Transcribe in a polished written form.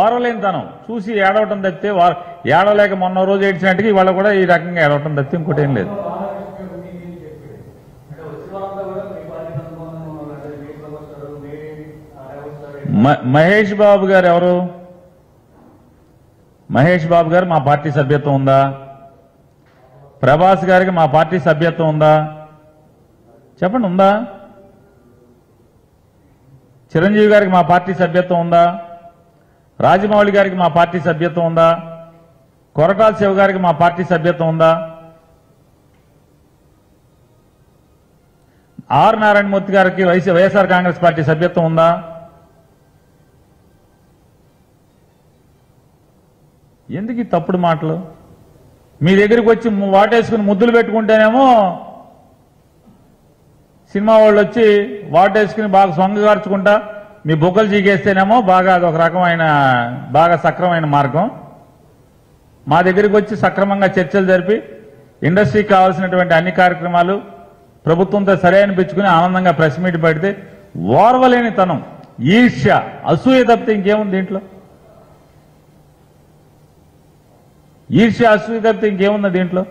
ఓరలేనితనం చూసి ఏడవటం తప్పితే ఏడవలేక మొన్న రోజు ఏడ్చినట్టుగా ఇవాళ కూడా ఈ రకంగా ఏడవటం తప్పితే ఇంకోటి ఏం లేదు. మహేష్ బాబు గారు ఎవరు? మహేష్ బాబు గారు మా పార్టీ సభ్యత్వం ఉందా? ప్రభాస్ గారికి మా పార్టీ సభ్యత్వం ఉందా? చెప్పండి, ఉందా? చిరంజీవి గారికి మా పార్టీ సభ్యత్వం ఉందా? రాజమౌళి గారికి మా పార్టీ సభ్యత్వం ఉందా? కొరటాల శివ గారికి మా పార్టీ సభ్యత్వం ఉందా? ఆర్ నారాయణమూర్తి గారికి వైఎస్ఆర్ కాంగ్రెస్ పార్టీ సభ్యత్వం ఉందా? ఎందుకు ఈ తప్పుడు మాటలు? మీ దగ్గరికి వచ్చి వాటేసుకుని ముద్దులు పెట్టుకుంటేనేమో సినిమా వాళ్ళు వచ్చి వాటేసుకుని బాగా సొంగగార్చుకుంటా మీ బొగ్గలు చీకేస్తేనేమో బాగా అదొక రకమైన బాగా సక్రమైన మార్గం. మా దగ్గరికి వచ్చి సక్రమంగా చర్చలు జరిపి ఇండస్ట్రీకి కావాల్సినటువంటి అన్ని కార్యక్రమాలు ప్రభుత్వంతో సరే అనిపించుకుని ఆనందంగా ప్రెస్ మీట్ పెడితే ఓర్వలేని తనం, ఈర్ష్య, అసూయ తప్పితే ఇంకేముంది దీంట్లో? ఈర్ష్య అసూయ తప్పితే ఇంకేముంది దీంట్లో?